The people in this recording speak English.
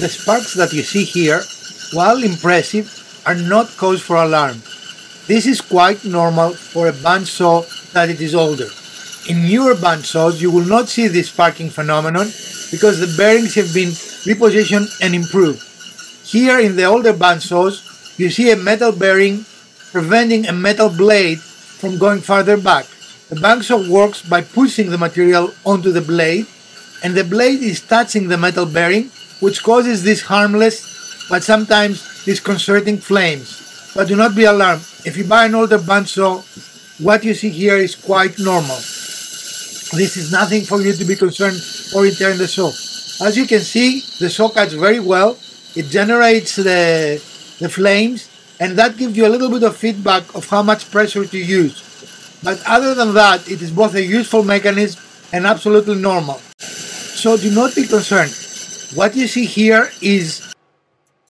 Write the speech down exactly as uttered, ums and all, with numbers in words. the sparks that you see here, while impressive, are not cause for alarm. This is quite normal for a bandsaw that it is older. In newer bandsaws you will not see this sparking phenomenon because the bearings have been repositioned and improved. Here in the older bandsaws you see a metal bearing preventing a metal blade from going farther back. The bandsaw works by pushing the material onto the blade, and the blade is touching the metal bearing, which causes these harmless but sometimes disconcerting flames. But do not be alarmed. If you buy an older bandsaw, what you see here is quite normal. This is nothing for you to be concerned or return the saw. As you can see, the saw cuts very well. It generates the, the flames, and that gives you a little bit of feedback of how much pressure to use. But other than that, it is both a useful mechanism and absolutely normal. So do not be concerned. What you see here is